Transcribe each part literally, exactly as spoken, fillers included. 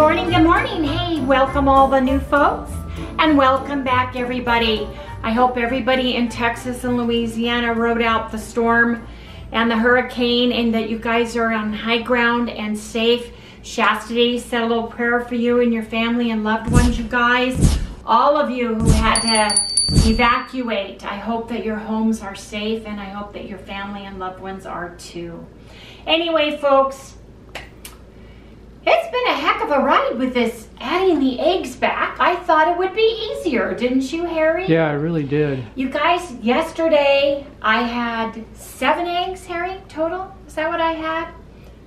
morning, good morning. Hey, welcome all the new folks and welcome back everybody. I hope everybody in Texas and Louisiana rode out the storm and the hurricane and that you guys are on high ground and safe. Chastity said a little prayer for you and your family and loved ones, you guys. All of you who had to evacuate, I hope that your homes are safe and I hope that your family and loved ones are too. Anyway, folks, it's been a heck of a ride with this adding the eggs back. I thought it would be easier, didn't you, Harry? Yeah, I really did. You guys, yesterday I had seven eggs, Harry, total? Is that what I had?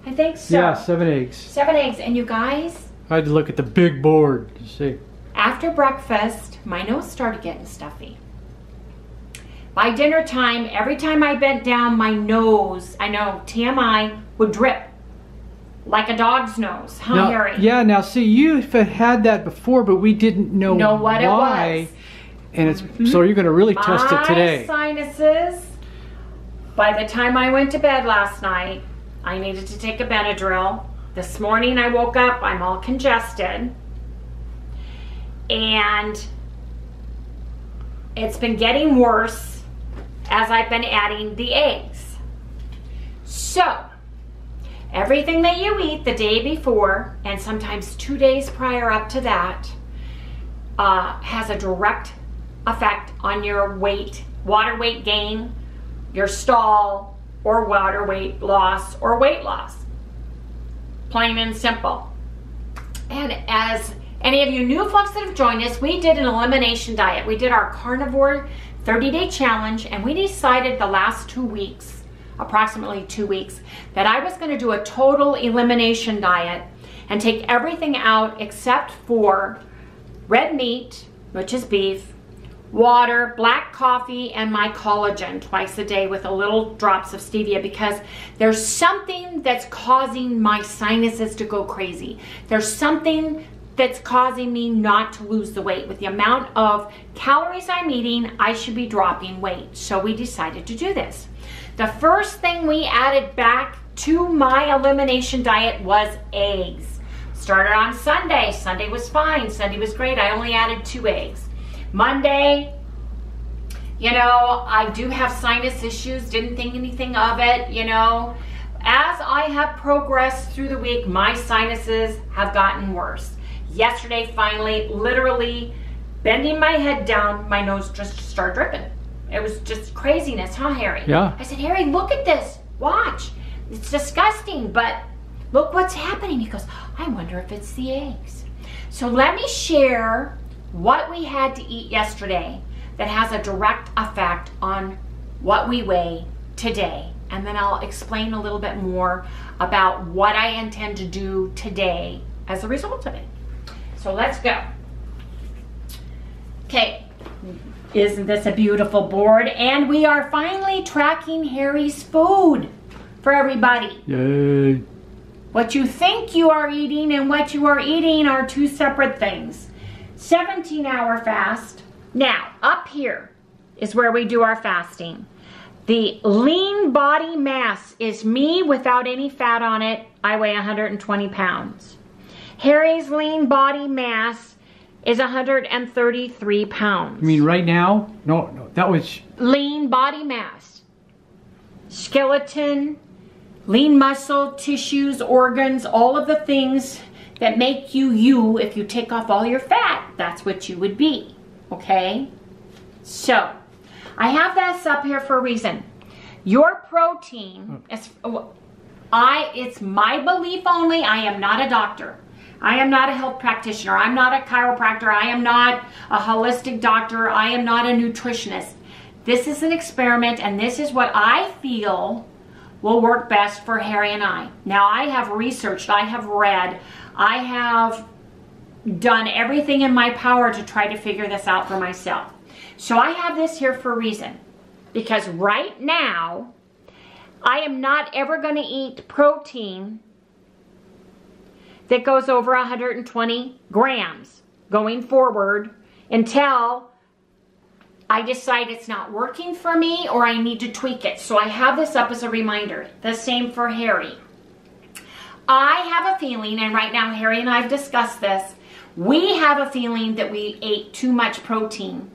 I think so. Yeah, seven eggs. Seven eggs, and you guys? I had to look at the big board to see. After breakfast, my nose started getting stuffy. By dinner time, every time I bent down, my nose, I know, T M I, would drip. Like a dog's nose, huh, now, Harry? Yeah, now see, you had that before, but we didn't know, know what why. It was. And it's, mm-hmm. So you're going to really my test it today. My sinuses, by the time I went to bed last night, I needed to take a Benadryl. This morning I woke up, I'm all congested. And it's been getting worse as I've been adding the eggs. So, everything that you eat the day before and sometimes two days prior up to that uh, has a direct effect on your weight, water weight gain, your stall, or water weight loss or weight loss. Plain and simple. And as any of you new folks that have joined us, we did an elimination diet. We did our Carnivore thirty day challenge and we decided the last two weeks approximately two weeks, that I was going to do a total elimination diet and take everything out except for red meat, which is beef, water, black coffee, and my collagen twice a day with a little drops of Stevia because there's something that's causing my sinuses to go crazy. There's something that's causing me not to lose the weight. With the amount of calories I'm eating, I should be dropping weight. So we decided to do this. The first thing we added back to my elimination diet was eggs. Started on Sunday. Sunday was fine. Sunday was great. I only added two eggs. Monday, you know, I do have sinus issues. Didn't think anything of it, you know. As I have progressed through the week, my sinuses have gotten worse. Yesterday, finally, literally bending my head down, my nose just started dripping. It was just craziness, huh, Harry? Yeah. I said, Harry, look at this. Watch. It's disgusting, but look what's happening. He goes, I wonder if it's the eggs. So let me share what we had to eat yesterday that has a direct effect on what we weigh today. And then I'll explain a little bit more about what I intend to do today as a result of it. So let's go. Okay. Isn't this a beautiful board? And we are finally tracking Harry's food for everybody. Yay. What you think you are eating and what you are eating are two separate things. seventeen hour fast. Now, up here is where we do our fasting. The lean body mass is me without any fat on it. I weigh one hundred twenty pounds. Harry's lean body mass is one hundred thirty-three pounds. You mean right now? No, no, that was... Lean body mass. Skeleton, lean muscle, tissues, organs, all of the things that make you you if you take off all your fat. That's what you would be, okay? So, I have this up here for a reason. Your protein, is, I, it's my belief only, I am not a doctor. I am not a health practitioner, I'm not a chiropractor, I am not a holistic doctor, I am not a nutritionist. This is an experiment and this is what I feel will work best for Harry and I. Now I have researched, I have read, I have done everything in my power to try to figure this out for myself. So I have this here for a reason, because right now I am not ever going to eat protein that goes over one hundred twenty grams going forward until I decide it's not working for me or I need to tweak it. So I have this up as a reminder. The same for Harry. I have a feeling, and right now Harry and I have discussed this, we have a feeling that we ate too much protein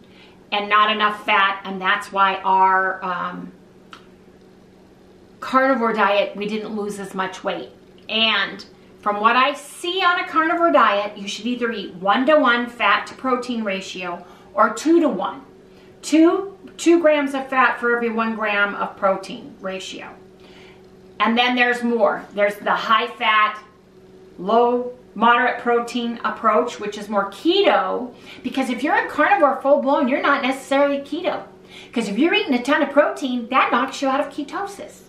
and not enough fat, and that's why our um, carnivore diet, we didn't lose as much weight. And from what I see on a carnivore diet, you should either eat one to one fat to protein ratio or two to one. Two, two grams of fat for every one gram of protein ratio. And then there's more. There's the high fat, low, moderate protein approach, which is more keto, because if you're a carnivore full blown, you're not necessarily keto. Because if you're eating a ton of protein, that knocks you out of ketosis.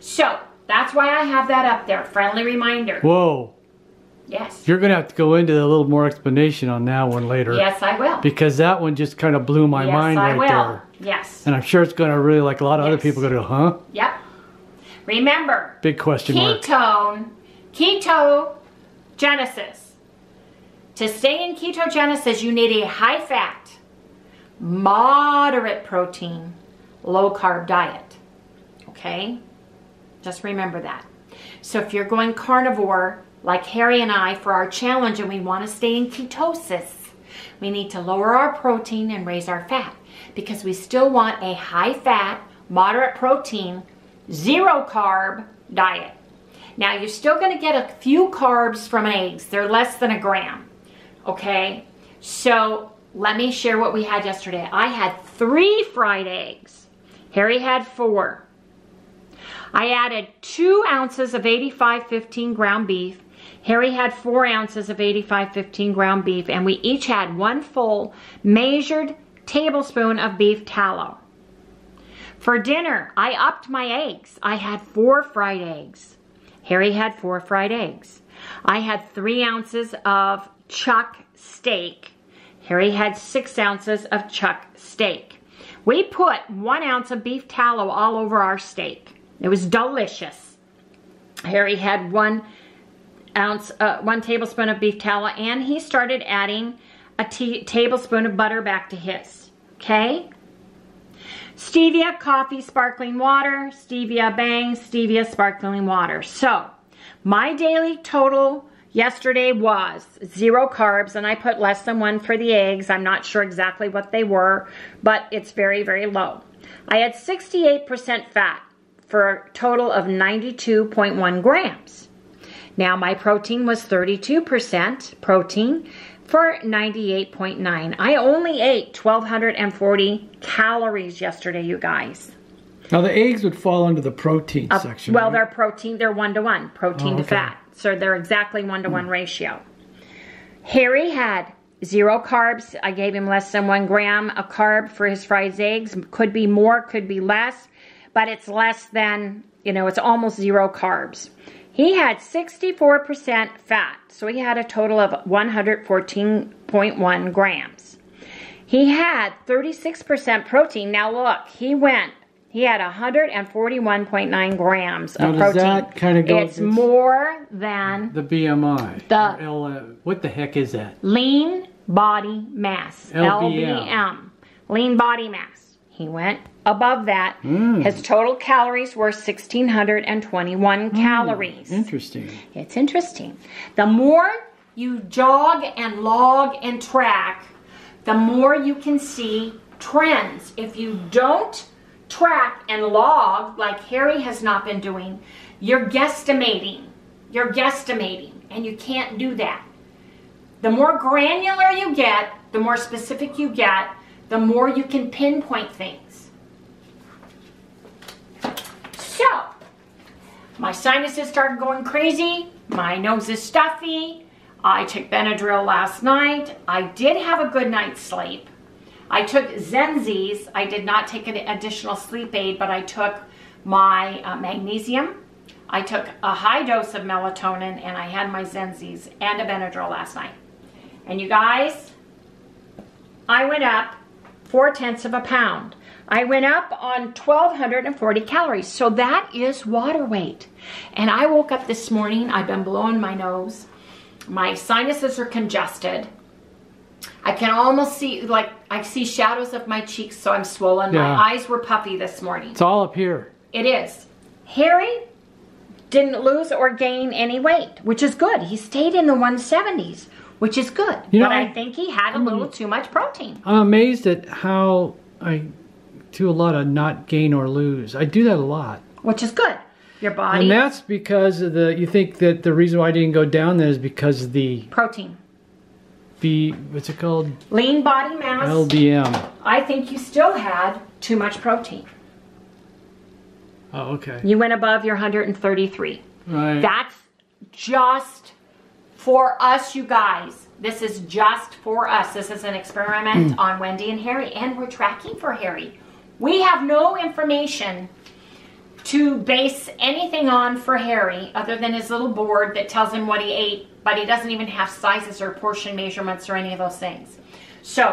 So that's why I have that up there. Friendly reminder. Whoa. Yes. You're going to have to go into a little more explanation on that one later. Yes, I will. Because that one just kind of blew my yes, mind I right will. there. Yes. And I'm sure it's going to really, like a lot of yes. other people are going to go, huh? Yep. Remember. Big question mark. Ketone. Ketogenesis. To stay in ketogenesis, you need a high fat, moderate protein, low carb diet. Okay? Just remember that. So if you're going carnivore, like Harry and I, for our challenge, and we want to stay in ketosis, we need to lower our protein and raise our fat, because we still want a high fat, moderate protein, zero carb diet. Now you're still going to get a few carbs from eggs. They're less than a gram. Okay? So let me share what we had yesterday. I had three fried eggs. Harry had four. I added two ounces of eighty-five fifteen ground beef. Harry had four ounces of eighty-five fifteen ground beef, and we each had one full measured tablespoon of beef tallow. For dinner, I upped my eggs. I had four fried eggs. Harry had four fried eggs. I had three ounces of chuck steak. Harry had six ounces of chuck steak. We put one ounce of beef tallow all over our steak. It was delicious. Harry had one ounce, uh, one tablespoon of beef tallow, and he started adding a tea, tablespoon of butter back to his. Okay? Stevia, coffee, sparkling water, Stevia Bang, Stevia, sparkling water. So, my daily total yesterday was zero carbs, and I put less than one for the eggs. I'm not sure exactly what they were, but it's very, very low. I had sixty-eight percent fat, for a total of ninety-two point one grams. Now my protein was thirty-two percent protein for ninety-eight point nine. I only ate twelve forty calories yesterday, you guys. Now the eggs would fall under the protein uh, section. Well, right? They're protein, they're one-to-one, protein oh, okay. to fat. So they're exactly one-to-one mm. ratio. Harry had zero carbs. I gave him less than one gram a carb for his fried eggs. Could be more, could be less. But it's less than, you know, it's almost zero carbs. He had sixty-four percent fat, so he had a total of one fourteen point one grams. He had thirty-six percent protein. Now look, he went, he had one forty-one point nine grams of now, protein. That kind of goes, it's more than the B M I. The L, uh, what the heck is that? Lean body mass, L B M. L B M, lean body mass. He went above that. Mm. His total calories were one thousand six hundred twenty-one mm. calories. Interesting. It's interesting. The more you jog and log and track, the more you can see trends. If you don't track and log, like Harry has not been doing, you're guesstimating. You're guesstimating, and you can't do that. The more granular you get, the more specific you get, the more you can pinpoint things. So, my sinuses started going crazy. My nose is stuffy. I took Benadryl last night. I did have a good night's sleep. I took Zenzies. I did not take an additional sleep aid, but I took my uh, magnesium. I took a high dose of melatonin, and I had my Zenzies and a Benadryl last night. And you guys, I went up four tenths of a pound. I went up on twelve forty calories. So that is water weight. And I woke up this morning. I've been blowing my nose. My sinuses are congested. I can almost see, like, I see shadows of my cheeks, so I'm swollen. Yeah. My eyes were puffy this morning. It's all up here. It is. Harry didn't lose or gain any weight, which is good. He stayed in the one seventies, which is good. You know, but I, I think he had a I'm, little too much protein. I'm amazed at how I do a lot of not gain or lose. I do that a lot. Which is good. Your body. And that's because of the, you think that the reason why I didn't go down there is because of the... protein. The, what's it called? Lean body mass. L B M. I think you still had too much protein. Oh, okay. You went above your one hundred thirty-three. Right. That's just for us, you guys. This is just for us. This is an experiment on Wendy and Harry, and we're tracking for Harry. We have no information to base anything on for Harry other than his little board that tells him what he ate, but he doesn't even have sizes or portion measurements or any of those things. So...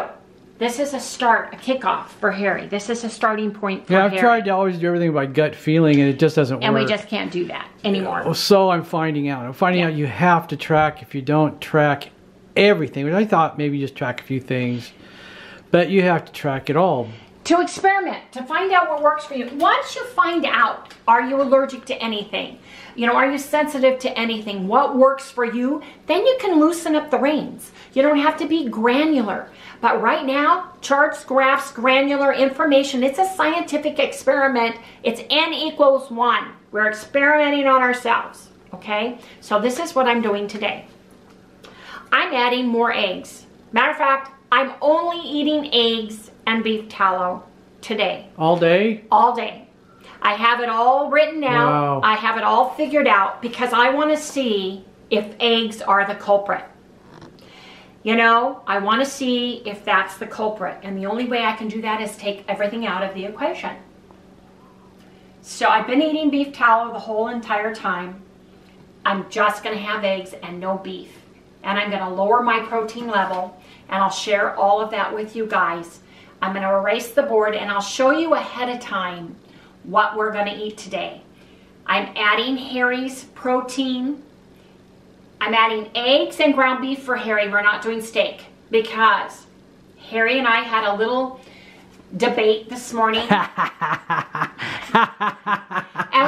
this is a start, a kickoff for Harry. This is a starting point for Harry. Yeah, I've Harry. tried to always do everything by gut feeling, and it just doesn't and work. And we just can't do that anymore. Yeah. So I'm finding out. I'm finding yeah. out you have to track. If you don't track everything, which I thought maybe just track a few things, but you have to track it all. To experiment, to find out what works for you. Once you find out, are you allergic to anything? You know, are you sensitive to anything? What works for you? Then you can loosen up the reins. You don't have to be granular. But right now, charts, graphs, granular information, it's a scientific experiment. It's N equals one. We're experimenting on ourselves, okay? So this is what I'm doing today. I'm adding more eggs. Matter of fact, I'm only eating eggs and beef tallow today. All day? All day. I have it all written out. Wow. I have it all figured out because I want to see if eggs are the culprit. You know, I want to see if that's the culprit. And the only way I can do that is take everything out of the equation. So I've been eating beef tallow the whole entire time. I'm just going to have eggs and no beef. And I'm going to lower my protein level. And I'll share all of that with you guys. I'm going to erase the board and I'll show you ahead of time what we're going to eat today. I'm adding Harry's protein. I'm adding eggs and ground beef for Harry. We're not doing steak because Harry and I had a little debate this morning. And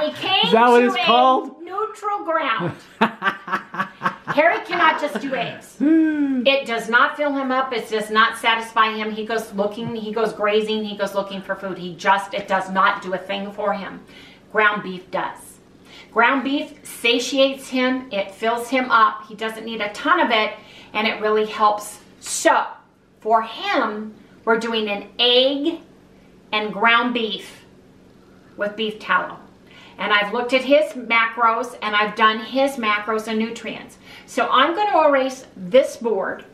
we came to a called? neutral ground. Harry cannot just do eggs. It does not fill him up. It does not satisfy him. He goes looking, he goes grazing, he goes looking for food. He just, it does not do a thing for him. Ground beef does. Ground beef satiates him, it fills him up, he doesn't need a ton of it, and it really helps. So, for him, we're doing an egg and ground beef with beef tallow. And I've looked at his macros, and I've done his macros and nutrients. So I'm going to erase this board,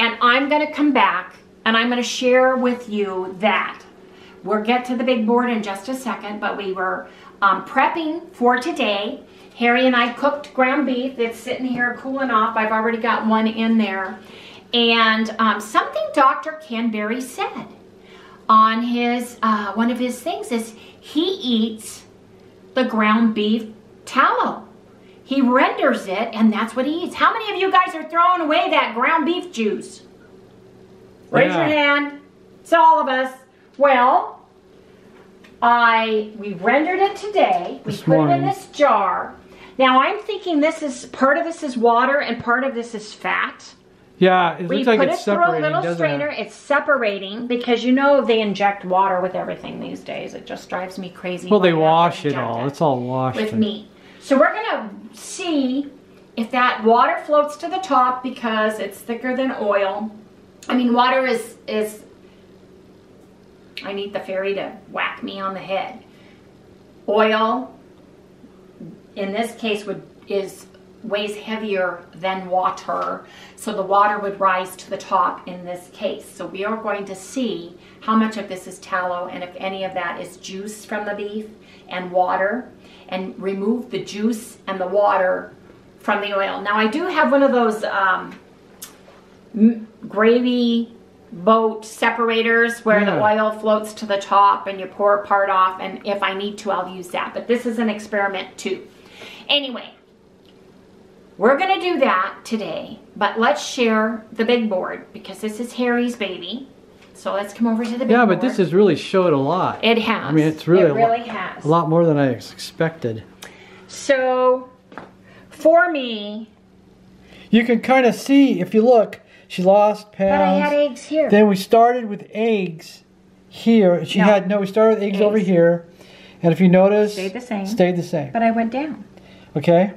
and I'm going to come back, and I'm going to share with you that. We'll get to the big board in just a second, but we were... Um, prepping for today. Harry and I cooked ground beef. It's sitting here cooling off. I've already got one in there. And um, something Doctor Canberry said on his, uh, one of his things is he eats the ground beef tallow. He renders it and that's what he eats. How many of you guys are throwing away that ground beef juice? Raise yeah. your hand. It's all of us. Well, I, we rendered it today, we this put morning. it in this jar. Now I'm thinking this is, part of this is water and part of this is fat. Yeah, it we looks like it's it separating. We put it through a little strainer, it? it's separating, because you know they inject water with everything these days. It just drives me crazy. Well, they wash it all, it. it's all washed. With meat. So we're gonna see if that water floats to the top because it's thicker than oil. I mean, water is, is I need the fairy to whack me on the head. Oil, in this case, would is weighs heavier than water, so the water would rise to the top in this case. So we are going to see how much of this is tallow and if any of that is juice from the beef and water, and remove the juice and the water from the oil. Now I do have one of those um, gravy boat separators where yeah. the oil floats to the top and you pour part off, and if I need to I'll use that, but this is an experiment too. Anyway, we're gonna do that today, but let's share the big board because this is Harry's baby. So let's come over to the big yeah, board. Yeah, but this has really showed a lot. It has. I mean, it's really, it really a, lot, has. a lot more than I expected. So for me, you can kind of see if you look, she lost pounds. But I had eggs here. Then we started with eggs here. She no. had no. We started with eggs, eggs over here, and if you notice, stayed the same. Stayed the same. But I went down. Okay.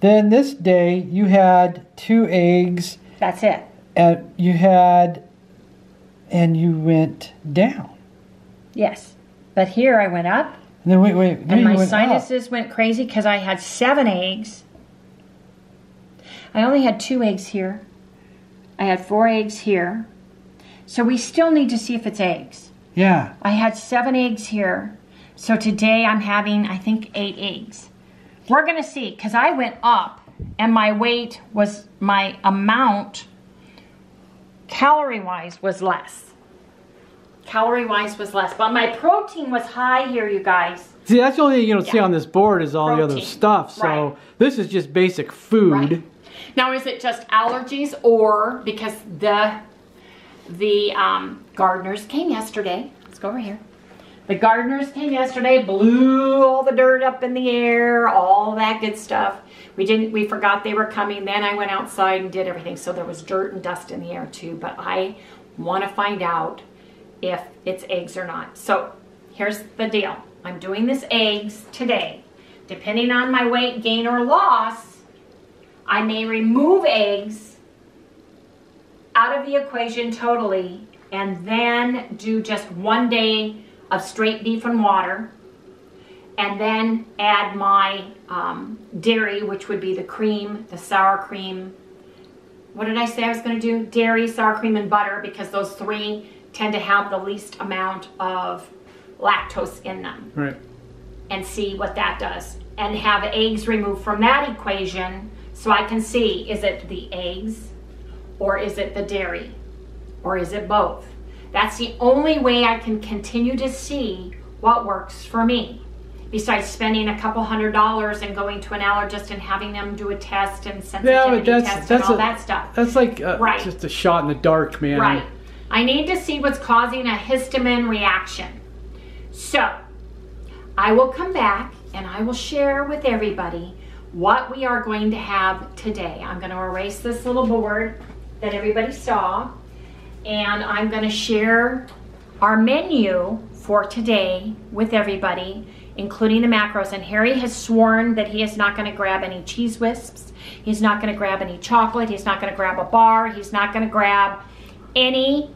Then this day you had two eggs. That's it. And you had, and you went down. Yes, but here I went up. And then wait, wait. And my sinuses up. went crazy because I had seven eggs. I only had two eggs here. I had four eggs here. So we still need to see if it's eggs. Yeah. I had seven eggs here. So today I'm having, I think, eight eggs. We're gonna see, because I went up and my weight was, my amount calorie-wise was less. Calorie-wise was less, but my protein was high here, you guys. See, that's the only thing you don't yeah. see on this board is all protein. the other stuff, so right. this is just basic food. Right. Now, is it just allergies, or because the, the um, gardeners came yesterday, let's go over here. The gardeners came yesterday, blew all the dirt up in the air, all that good stuff. We didn't, we forgot they were coming. Then I went outside and did everything. So there was dirt and dust in the air too, but I want to find out if it's eggs or not. So here's the deal. I'm doing this eggs today. Depending on my weight gain or loss, I may remove eggs out of the equation totally and then do just one day of straight beef and water, and then add my um, dairy, which would be the cream, the sour cream. What did I say I was gonna do? Dairy, sour cream, and butter, because those three tend to have the least amount of lactose in them. Right. And see what that does. And have eggs removed from that equation so I can see, is it the eggs, or is it the dairy, or is it both? That's the only way I can continue to see what works for me. Besides spending a couple hundred dollars and going to an allergist and having them do a test and sensitivity yeah, that's, test that's and all a, that stuff. That's like a, right. just a shot in the dark, man. Right. I need to see what's causing a histamine reaction. So I will come back and I will share with everybody what we are going to have today. I'm going to erase this little board that everybody saw. And I'm going to share our menu for today with everybody, including the macros. And Harry has sworn that he is not going to grab any cheese wisps. He's not going to grab any chocolate. He's not going to grab a bar. He's not going to grab any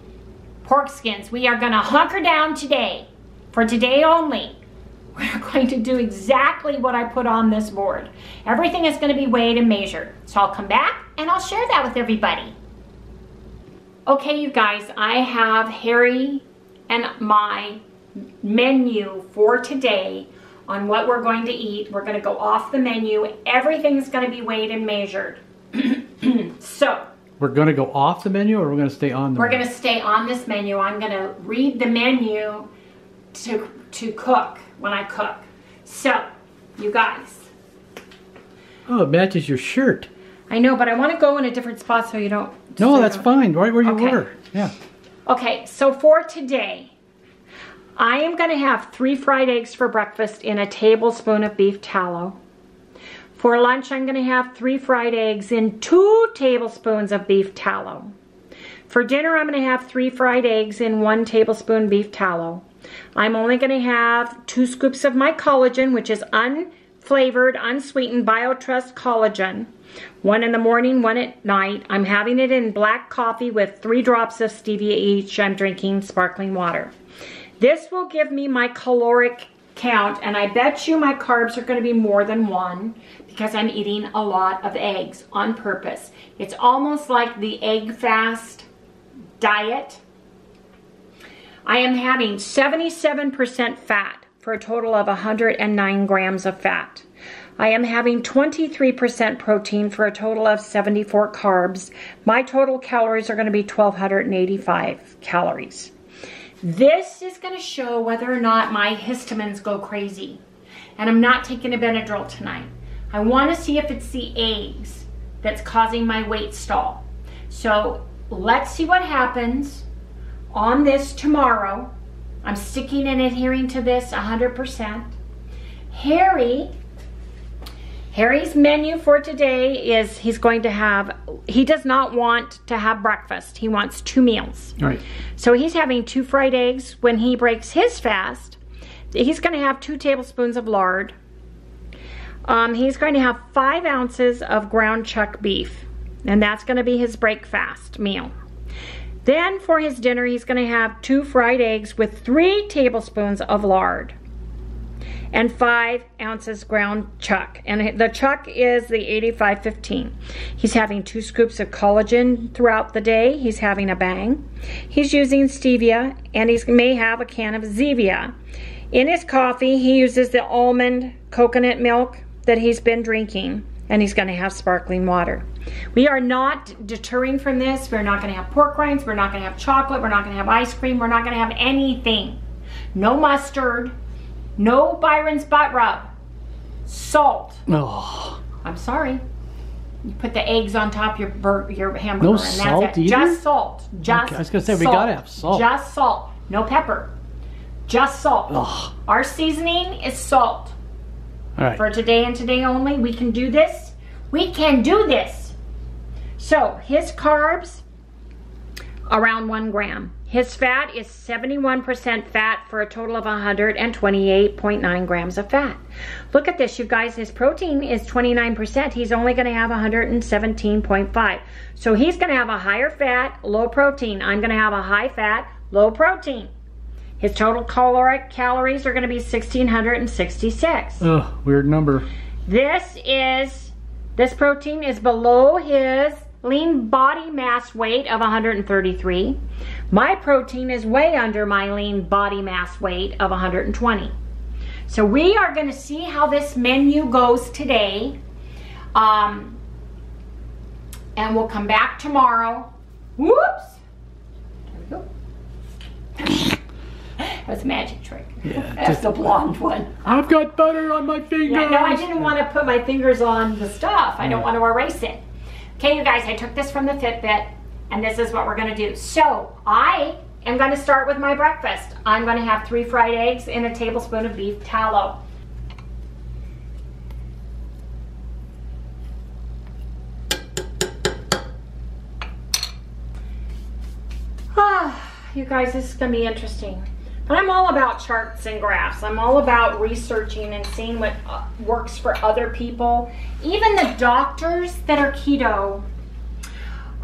pork skins. We are going to hunker down today. For today only, we're going to do exactly what I put on this board. Everything is going to be weighed and measured. So I'll come back and I'll share that with everybody. Okay, you guys, I have Harry and my menu for today on what we're going to eat. We're going to go off the menu. Everything's going to be weighed and measured. So we're going to go off the menu, or we're going to stay on the We're going to stay on this menu. I'm going to read the menu to, to cook when I cook. So, you guys. Oh, it matches your shirt. I know, but I want to go in a different spot so you don't... No, that's fine. Right where you okay. were. Yeah. Okay, so for today, I am going to have three fried eggs for breakfast and a tablespoon of beef tallow. For lunch, I'm going to have three fried eggs and two tablespoons of beef tallow. For dinner, I'm going to have three fried eggs and one tablespoon beef tallow. I'm only going to have two scoops of my collagen, which is unflavored, unsweetened BioTrust collagen. One in the morning, one at night. I'm having it in black coffee with three drops of stevia each. I'm drinking sparkling water. This will give me my caloric count, and I bet you my carbs are going to be more than one because I'm eating a lot of eggs on purpose. It's almost like the egg fast diet. I am having seventy-seven percent fat for a total of one hundred nine grams of fat. I am having twenty-three percent protein for a total of seventy-four carbs. My total calories are going to be one thousand two hundred eighty-five calories. This is going to show whether or not my histamines go crazy. And I'm not taking a Benadryl tonight. I want to see if it's the eggs that's causing my weight stall. So let's see what happens on this tomorrow. I'm sticking and adhering to this one hundred percent. Harry Harry's menu for today is he's going to have, he does not want to have breakfast. He wants two meals. All right. So he's having two fried eggs. When he breaks his fast, he's going to have two tablespoons of lard. Um, he's going to have five ounces of ground chuck beef, and that's going to be his breakfast meal. Then for his dinner, he's going to have two fried eggs with three tablespoons of lard and five ounces ground chuck. And the chuck is the eighty-five fifteen. He's having two scoops of collagen throughout the day. He's having a Bang. He's using stevia, and he may have a can of Zevia. In his coffee, he uses the almond coconut milk that he's been drinking, and he's going to have sparkling water. We are not deterring from this. We're not going to have pork rinds. We're not going to have chocolate. We're not going to have ice cream. We're not going to have anything. No mustard. No Byron's butt rub. Salt. Oh. I'm sorry. You put the eggs on top of your, bur your hamburger. No and that's salt it. Either? Just salt. Just okay. I was going to say, we got to have salt. Just salt. No pepper. Just salt. Ugh. Our seasoning is salt. All right. For today and today only, we can do this. We can do this. So his carbs, around one gram. His fat is seventy-one percent fat for a total of one hundred twenty-eight point nine grams of fat. Look at this, you guys. His protein is twenty-nine percent. He's only going to have one hundred seventeen point five. So he's going to have a higher fat, low protein. I'm going to have a high fat, low protein. His total caloric calories are going to be one thousand six hundred sixty-six. Ugh, weird number. This is, this protein is below his lean body mass weight of one hundred thirty-three. My protein is way under my lean body mass weight of one hundred twenty. So we are going to see how this menu goes today. Um, and we'll come back tomorrow. Whoops. There we go. That was a magic trick. Yeah, that's the blonde one. I've got butter on my fingers. Yeah, no, I didn't want to put my fingers on the stuff. I don't want to erase it. Okay, you guys, I took this from the Fitbit, and this is what we're going to do. So I am going to start with my breakfast. I'm going to have three fried eggs and a tablespoon of beef tallow. Ah, you guys, this is going to be interesting. But I'm all about charts and graphs. I'm all about researching and seeing what works for other people. Even the doctors that are keto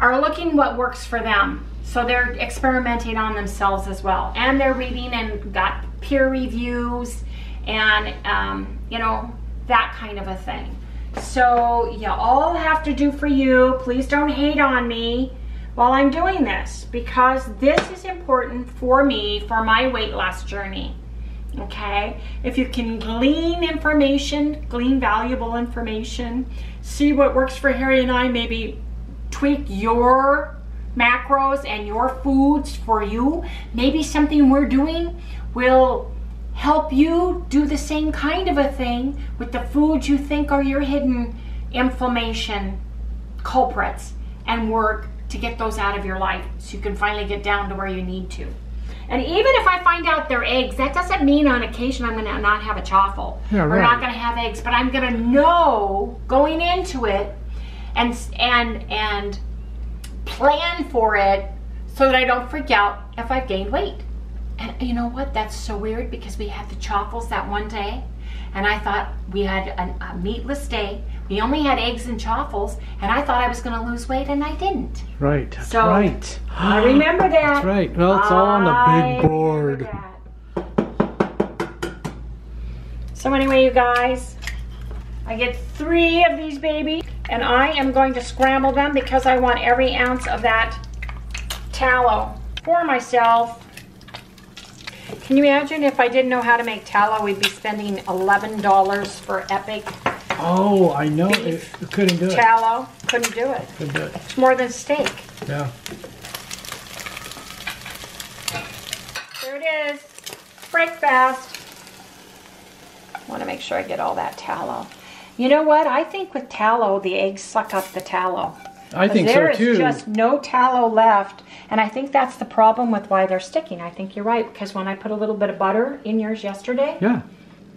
are looking what works for them. So they're experimenting on themselves as well. And they're reading and got peer reviews and, um, you know, that kind of a thing. So you all have to do for you. Please don't hate on me while I'm doing this, because this is important for me for my weight loss journey. Okay, if you can glean information, glean valuable information, see what works for Harry and I, maybe tweak your macros and your foods for you. Maybe something we're doing will help you do the same kind of a thing with the foods you think are your hidden inflammation culprits, and work to get those out of your life so you can finally get down to where you need to. And even if I find out they're eggs, that doesn't mean on occasion I'm gonna not have a chaffle. Yeah, right. We're not gonna have eggs, but I'm gonna know going into it and, and, and plan for it so that I don't freak out if I've gained weight. And you know what, that's so weird, because we had the chaffles that one day, and I thought we had an, a meatless day. We only had eggs and chaffles, and I thought I was going to lose weight, and I didn't. Right. That's so right. I remember that. That's right. Well, it's all on the big board. That. So anyway, you guys, I get three of these babies, and I am going to scramble them because I want every ounce of that tallow for myself. Can you imagine if I didn't know how to make tallow, we'd be spending eleven dollars for Epic. Oh, I know. It, it couldn't do it. Tallow. Couldn't do it. Couldn't do it. It's more than steak. Yeah. There it is. Breakfast. I want to make sure I get all that tallow. You know what? I think with tallow, the eggs suck up the tallow. I think so too. There is just no tallow left. And I think that's the problem with why they're sticking. I think you're right, because when I put a little bit of butter in yours yesterday, yeah,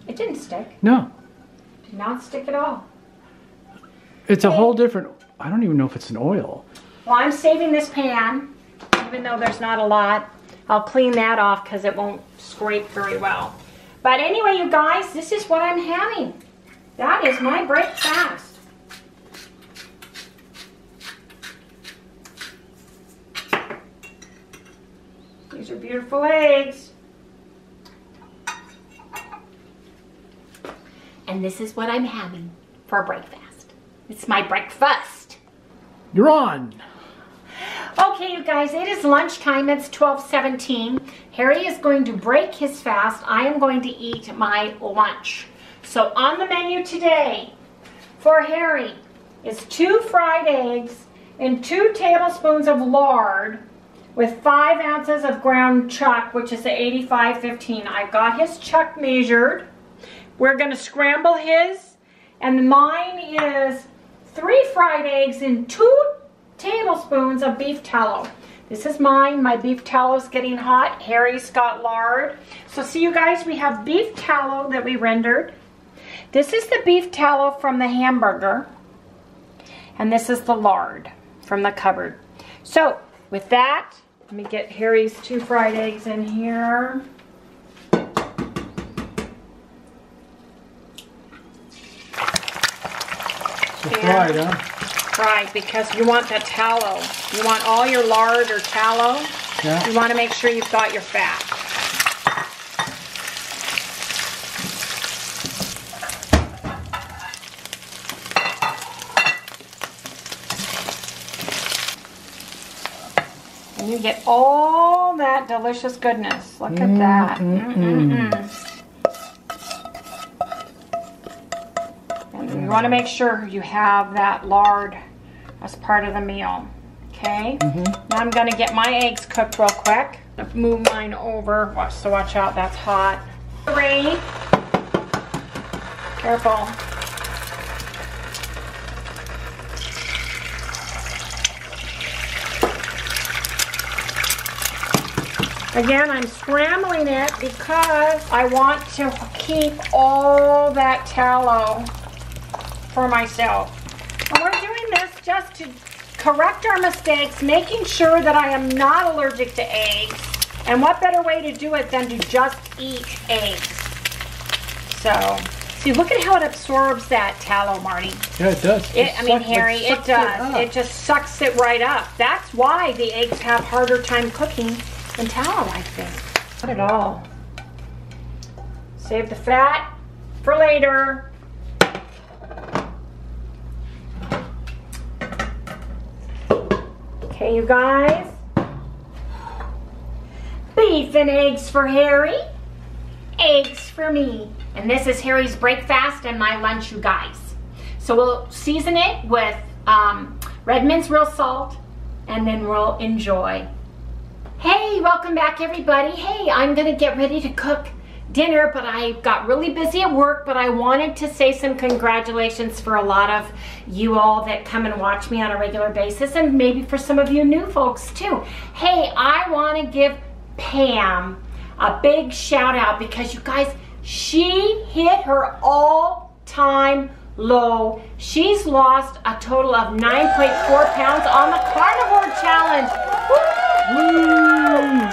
it didn't stick. No. Not stick at all. It's a whole different, I don't even know if it's an oil. Well, I'm saving this pan, even though there's not a lot. I'll clean that off because it won't scrape very well. But anyway, you guys, this is what I'm having. That is my breakfast. These are beautiful eggs. And this is what I'm having for breakfast. It's my breakfast. You're on. Okay, you guys, it is lunchtime. It's twelve seventeen. Harry is going to break his fast. I am going to eat my lunch. So on the menu today for Harry is two fried eggs and two tablespoons of lard with five ounces of ground chuck, which is the eighty-five fifteen. I got his chuck measured. We're gonna scramble his, and mine is three fried eggs and two tablespoons of beef tallow. This is mine. My beef tallow's getting hot. Harry's got lard. So see you guys, we have beef tallow that we rendered. This is the beef tallow from the hamburger, and this is the lard from the cupboard. So with that, let me get Harry's two fried eggs in here. Fried, huh? Fried, because you want that tallow. You want all your lard or tallow. Yeah. You want to make sure you've got your fat. And you get all that delicious goodness. Look mm-hmm. at that. Mm-hmm. You want to make sure you have that lard as part of the meal, okay? Mm-hmm. Now I'm going to get my eggs cooked real quick. Move mine over, watch, so watch out, that's hot. Three. Careful. Again, I'm scrambling it because I want to keep all that tallow for myself. And we're doing this just to correct our mistakes, making sure that I am not allergic to eggs. And what better way to do it than to just eat eggs? So, see, look at how it absorbs that tallow, Marty. Yeah, it does. It, it I mean, Harry, it, it does. It, it just sucks it right up. That's why the eggs have harder time cooking than tallow, I think. Not at all. Save the fat for later. Okay, you guys, beef and eggs for Harry, eggs for me. And this is Harry's breakfast and my lunch, you guys. So we'll season it with um, Redmond's Real Salt, and then we'll enjoy. Hey, welcome back, everybody. Hey, I'm gonna get ready to cook dinner, but I got really busy at work, but I wanted to say some congratulations for a lot of you all that come and watch me on a regular basis, and maybe for some of you new folks too. Hey, I want to give Pam a big shout out because you guys, she hit her all-time low. She's lost a total of nine point four pounds on the Carnivore Challenge.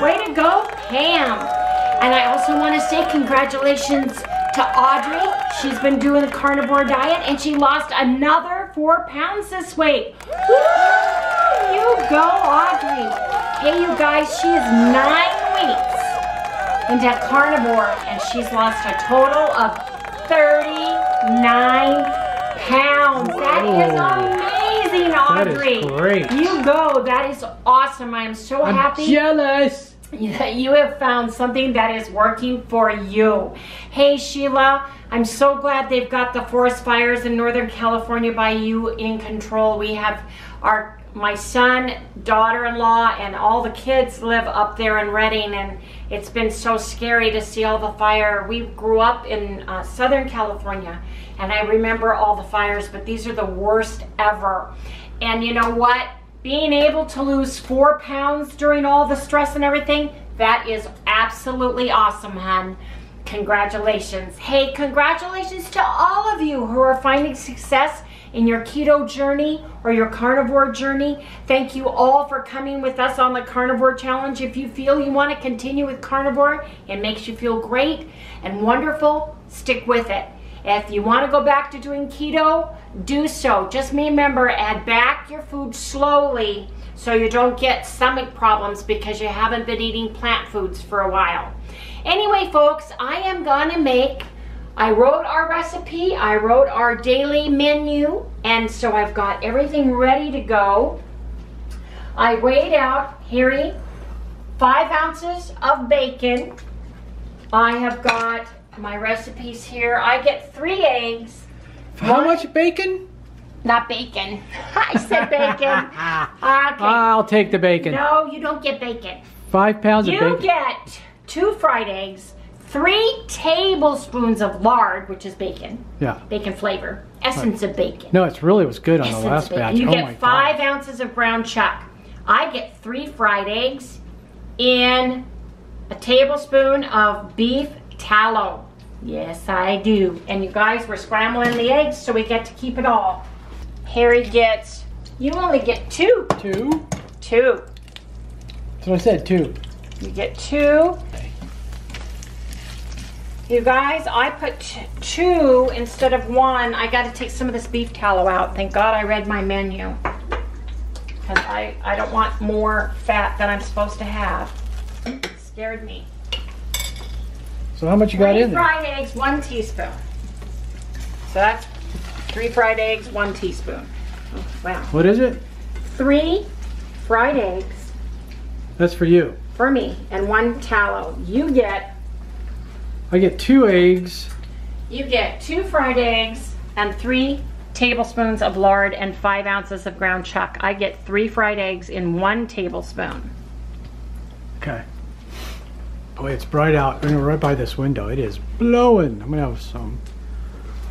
Woo! Way to go, Pam. And I also want to say congratulations to Audrey. She's been doing the carnivore diet and she lost another four pounds this week. Woo! You go, Audrey. Hey, you guys, she is nine weeks into carnivore and she's lost a total of thirty-nine pounds. Whoa. That is amazing, Audrey. That is great. You go. That is awesome. I am so I'm happy. Jealous. That you have found something that is working for you. Hey, Sheila, I'm so glad they've got the forest fires in Northern California by you in control. We have our my son, daughter-in-law, and all the kids live up there in Redding, and it's been so scary to see all the fire. We grew up in uh, Southern California, and I remember all the fires, but these are the worst ever. And you know what? Being able to lose four pounds during all the stress and everything, that is absolutely awesome, hun. Congratulations. Hey, congratulations to all of you who are finding success in your keto journey or your carnivore journey. Thank you all for coming with us on the Carnivore Challenge. If you feel you want to continue with carnivore, it makes you feel great and wonderful, stick with it. If you want to go back to doing keto, do so. Just remember, add back your food slowly so you don't get stomach problems because you haven't been eating plant foods for a while. Anyway, folks, I am gonna make, I wrote our recipe, I wrote our daily menu, and so I've got everything ready to go. I weighed out, Harry, five ounces of bacon. I have got my recipes here. I get three eggs. How one, much bacon? Not bacon. I said bacon. Okay. I'll take the bacon. No, you don't get bacon. Five pounds you of bacon. You get two fried eggs, three tablespoons of lard, which is bacon. Yeah. Bacon flavor. Essence right. of bacon. No, it's really was good on essence the last batch. You oh get my five God. ounces of brown chuck. I get three fried eggs and a tablespoon of beef tallow. Yes, I do. And you guys, we're scrambling the eggs, so we get to keep it all. Harry gets, you only get two. Two? Two. That's what I said, two. You get two. Okay. You guys, I put two instead of one. I got to take some of this beef tallow out. Thank God I read my menu. Because I, I don't want more fat than I'm supposed to have. It scared me. So how much you got in there? Three fried eggs, one teaspoon. So that's three fried eggs, one teaspoon. Oh, wow. What is it? Three fried eggs. That's for you. For me. And one tallow. You get... I get two eggs. You get two fried eggs and three tablespoons of lard and five ounces of ground chuck. I get three fried eggs in one tablespoon. Okay. Boy, it's bright out. We're right by this window. It is blowing. I'm gonna have some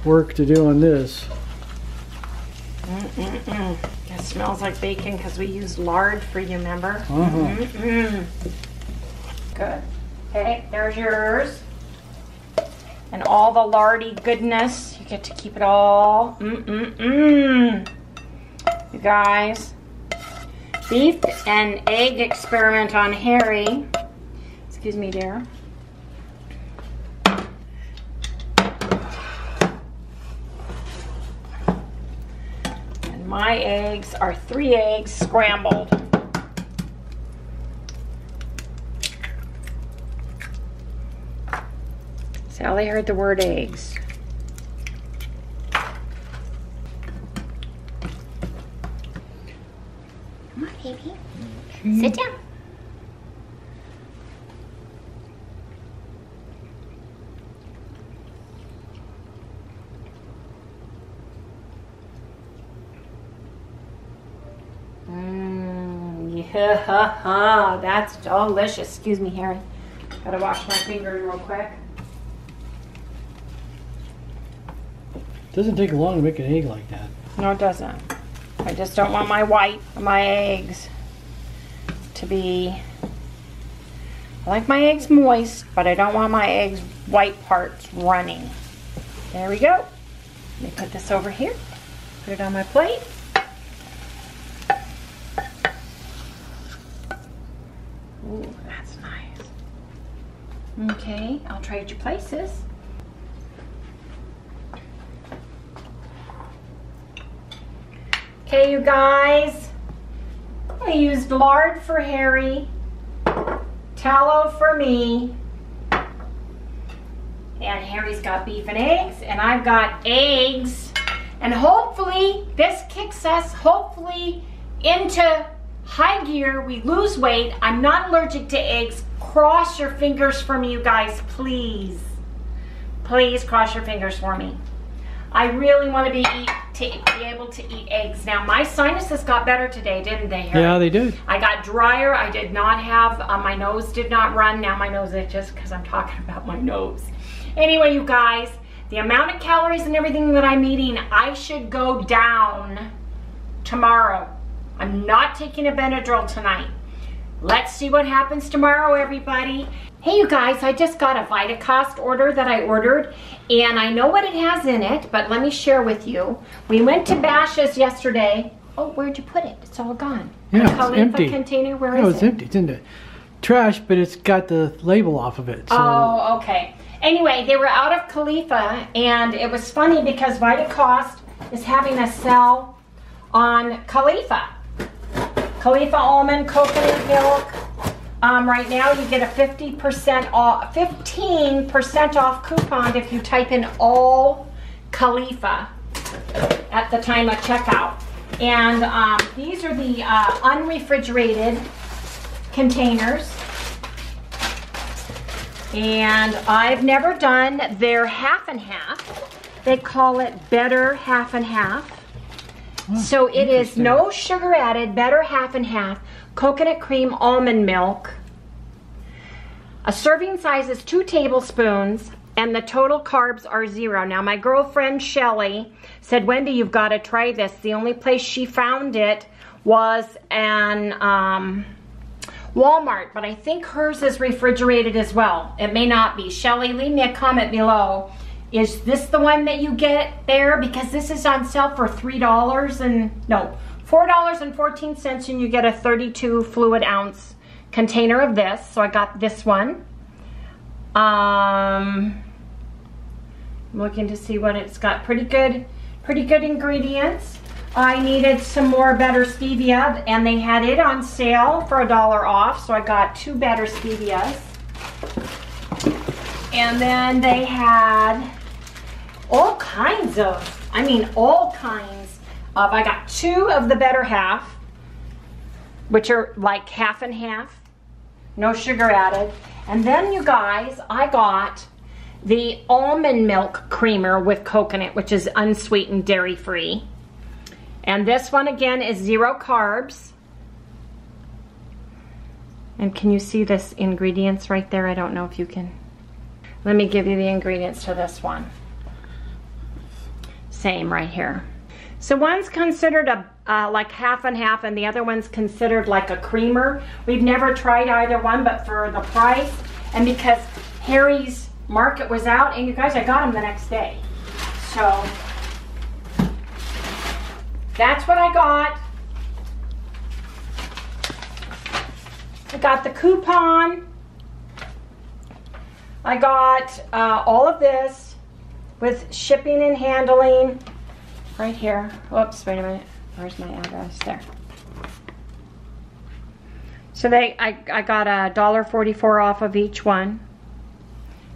work to do on this. Mm-mm-mm. It smells like bacon because we used lard for you, remember? Uh-huh. Mm-mm. Good. Okay, there's yours. And all the lardy goodness. You get to keep it all. Mm-mm-mm. You guys, beef and egg experiment on Harry. Excuse me, dear. And my eggs are three eggs scrambled. Sally heard the word eggs. Come on, baby. Mm-hmm. Sit down. That's delicious. Excuse me, Harry. Gotta wash my fingers real quick. Doesn't take long to make an egg like that. No, it doesn't. I just don't want my white, my eggs to be... I like my eggs moist, but I don't want my eggs' white parts running. There we go. Let me put this over here. Put it on my plate. Ooh, that's nice. Okay, I'll trade you places. Okay, you guys. I used lard for Harry, tallow for me, and Harry's got beef and eggs, and I've got eggs. And hopefully, this kicks us, hopefully, into high gear. We lose weight. I'm not allergic to eggs. Cross your fingers for me, you guys, please. Please cross your fingers for me. I really want to be, eat, to be able to eat eggs. Now, my sinuses got better today, didn't they, Harry? Yeah, they did. I got drier. I did not have, uh, my nose did not run. Now my nose itches because I'm talking about my nose. Anyway, you guys, the amount of calories and everything that I'm eating, I should go down tomorrow. I'm not taking a Benadryl tonight. Let's see what happens tomorrow, everybody. Hey you guys, I just got a Vitacost order that I ordered, and I know what it has in it, but let me share with you. We went to Bash's yesterday. Oh, where'd you put it? It's all gone. Yeah, it's empty. The Califia container, where no, is it? No, it's empty. It's in the trash, but it's got the label off of it. So. Oh, okay. Anyway, they were out of Califia, and it was funny because Vitacost is having a sale on Califia. Califia almond, coconut milk. Um, right now you get a fifty percent off, fifteen percent off coupon if you type in all Califia at the time of checkout. And um, these are the uh, unrefrigerated containers. And I've never done their half and half. They call it better half and half. Oh, so it is no sugar added, better half and half. Coconut cream, almond milk. A serving size is two tablespoons and the total carbs are zero. Now my girlfriend Shelly said, Wendy, you've got to try this. The only place she found it was an um, Walmart, but I think hers is refrigerated as well. It may not be. Shelly, leave me a comment below. Is this the one that you get there? Because this is on sale for three dollars and no. four dollars and fourteen cents, and you get a thirty-two fluid ounce container of this. So I got this one. Um, I'm looking to see what it's got. Pretty good, pretty good ingredients. I needed some more better stevia, and they had it on sale for a dollar off. So I got two better stevias. And then they had all kinds of, I mean, all kinds. Uh, I got two of the better half, which are like half and half, no sugar added. And then you guys, I got the almond milk creamer with coconut, which is unsweetened, dairy free. And this one again is zero carbs. And can you see this ingredients right there? I don't know if you can. Let me give you the ingredients to this one. Same right here. So one's considered a uh, like half and half, and the other one's considered like a creamer. We've never tried either one, but for the price and because Harry's Market was out, and you guys, I got them the next day. So that's what I got. I got the coupon. I got uh, all of this with shipping and handling. Right here. Whoops, wait a minute. Where's my address? There. So they, I, I got a dollar forty-four off of each one.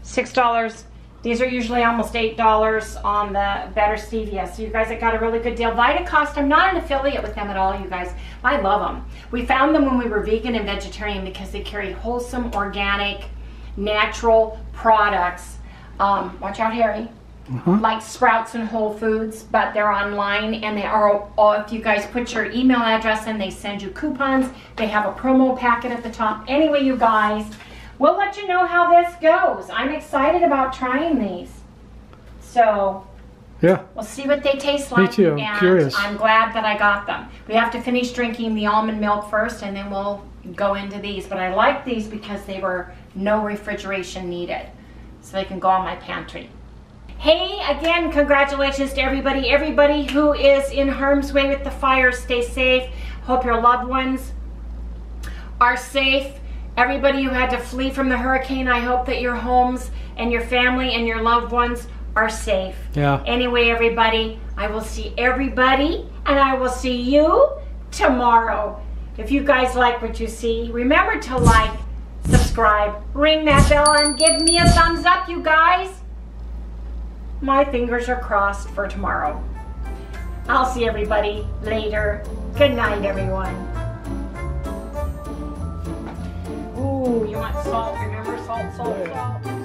six dollars. These are usually almost eight dollars on the better stevia. So you guys, I got a really good deal. Vitacost, I'm not an affiliate with them at all, you guys. I love them. We found them when we were vegan and vegetarian because they carry wholesome, organic, natural products. Um, watch out, Harry. Mm-hmm. Like Sprouts and Whole Foods, but they're online, and they are all, if you guys put your email address in, they send you coupons. They have a promo packet at the top. Anyway, you guys, we'll let you know how this goes. I'm excited about trying these. So yeah, we'll see what they taste like. Me too. I'm and curious. I'm glad that I got them. We have to finish drinking the almond milk first, and then we'll go into these. But I like these because they were no refrigeration needed, so they can go on my pantry. Hey, again, congratulations to everybody. Everybody who is in harm's way with the fire, stay safe. Hope your loved ones are safe. Everybody who had to flee from the hurricane, I hope that your homes and your family and your loved ones are safe. Yeah. Anyway, everybody, I will see everybody, and I will see you tomorrow. If you guys like what you see, remember to like, subscribe, ring that bell, and give me a thumbs up, you guys. My fingers are crossed for tomorrow. I'll see everybody later. Good night, everyone. Ooh, you want salt? Remember salt, salt, salt.